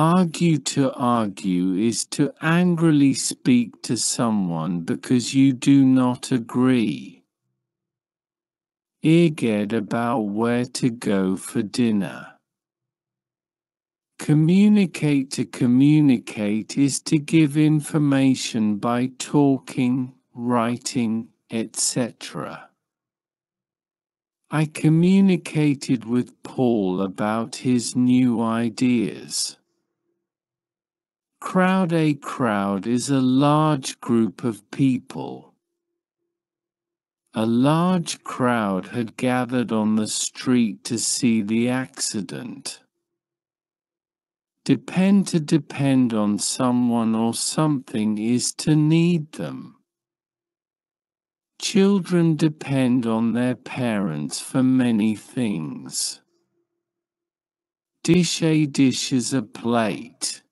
Argue is to angrily speak to someone because you do not agree. Egged about where to go for dinner. Communicate to communicate is to give information by talking, writing, etc. I communicated with Paul about his new ideas. Crowd. A crowd is a large group of people. A large crowd had gathered on the street to see the accident. Depend. To depend on someone or something is to need them. Children depend on their parents for many things. Dish. A dish is a plate.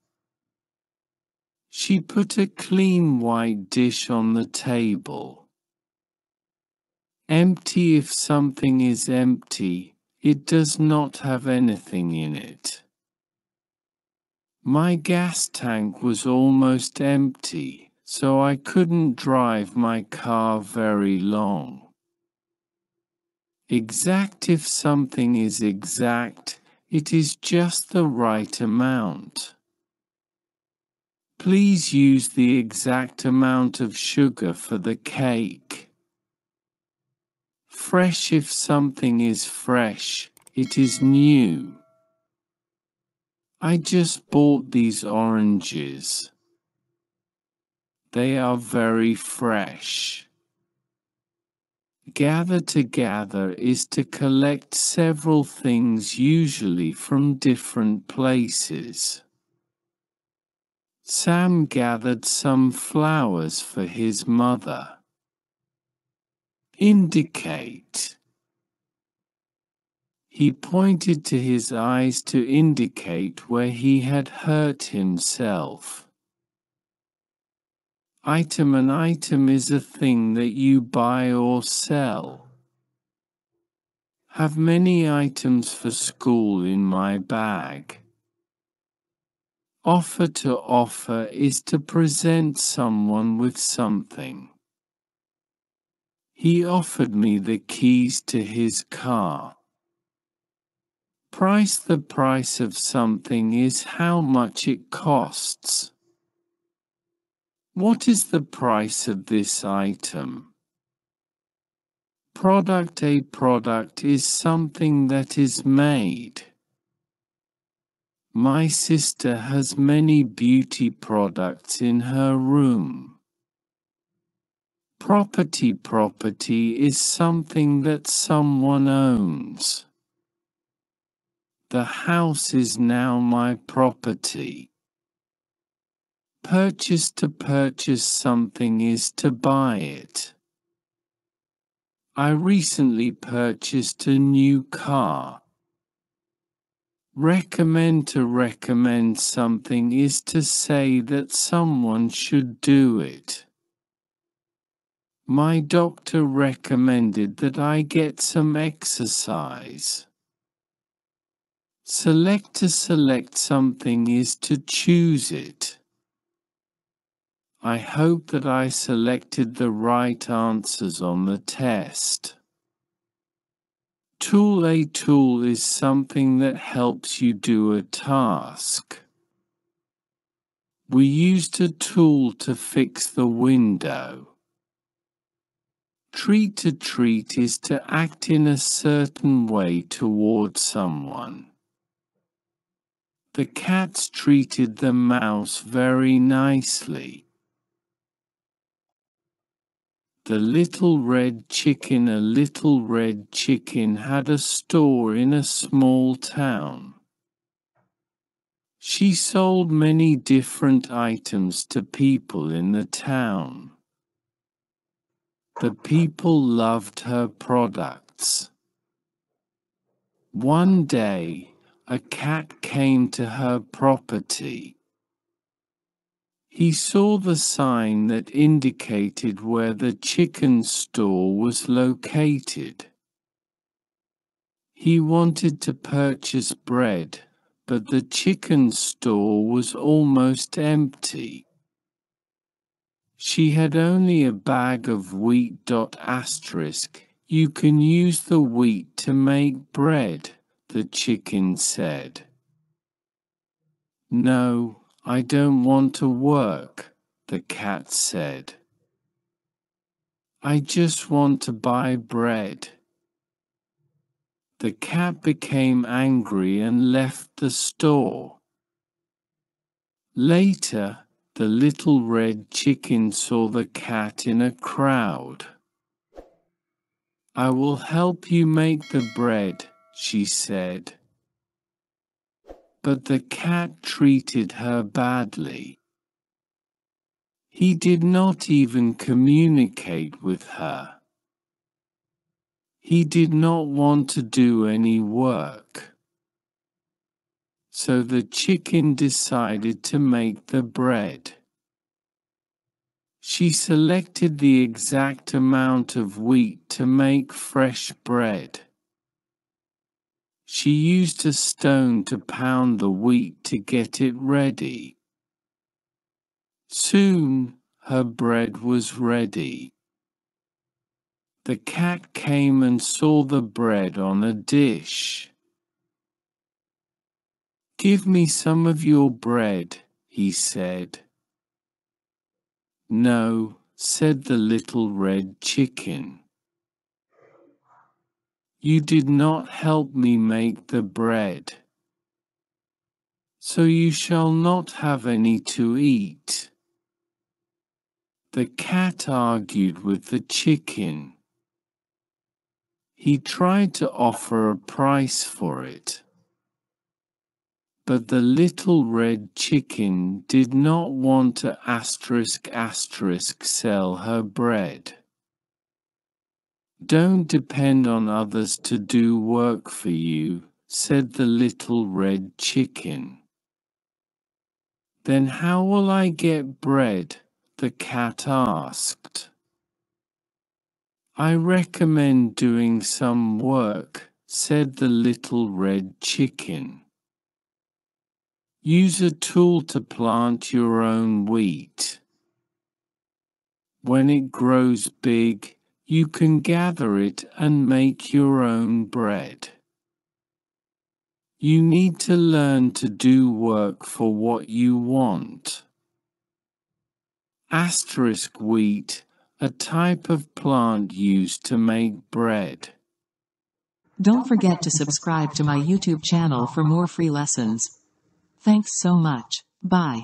She put a clean white dish on the table. Empty. If something is empty, it does not have anything in it. My gas tank was almost empty, so I couldn't drive my car very long. Exact. If something is exact, it is just the right amount. Please use the exact amount of sugar for the cake. Fresh. If something is fresh, it is new. I just bought these oranges. They are very fresh. Gather. To gather is to collect several things, usually from different places. Sam gathered some flowers for his mother. Indicate. He pointed to his eyes to indicate where he had hurt himself. Item. An item is a thing that you buy or sell. Have many items for school in my bag. Offer. To offer is to present someone with something. He offered me the keys to his car. Price. The price of something is how much it costs. What is the price of this item? Product. A product is something that is made. My sister has many beauty products in her room. Property. Property is something that someone owns. The house is now my property. Purchase. To purchase something is to buy it. I recently purchased a new car. Recommend. To recommend something is to say that someone should do it. My doctor recommended that I get some exercise. Select. To select something is to choose it. I hope that I selected the right answers on the test. Tool. A tool is something that helps you do a task. We used a tool to fix the window. Treat. To treat is to act in a certain way towards someone. The cats treated the mouse very nicely. The little red chicken. A little red chicken had a store in a small town. She sold many different items to people in the town. The people loved her products. One day, a cat came to her property. He saw the sign that indicated where the chicken store was located. He wanted to purchase bread, but the chicken store was almost empty. She had only a bag of wheat. You can use the wheat to make bread, the chicken said. No, I don't want to work, the cat said. I just want to buy bread. The cat became angry and left the store. Later, the little red chicken saw the cat in a crowd. I will help you make the bread, she said. But the cat treated her badly. He did not even communicate with her. He did not want to do any work. So the chicken decided to make the bread. She selected the exact amount of wheat to make fresh bread. She used a stone to pound the wheat to get it ready. Soon, her bread was ready. The cat came and saw the bread on a dish. Give me some of your bread, he said. No, said the little red chicken. You did not help me make the bread, so you shall not have any to eat. The cat argued with the chicken. He tried to offer a price for it. But the little red chicken did not want to sell her bread. Don't depend on others to do work for you, said the little red chicken. Then how will I get bread? The cat asked. I recommend doing some work, said the little red chicken. Use a tool to plant your own wheat. When it grows big, you can gather it and make your own bread. You need to learn to do work for what you want. Wheat. A type of plant used to make bread. Don't forget to subscribe to my YouTube channel for more free lessons. Thanks so much. Bye.